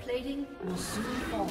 plating will soon fall.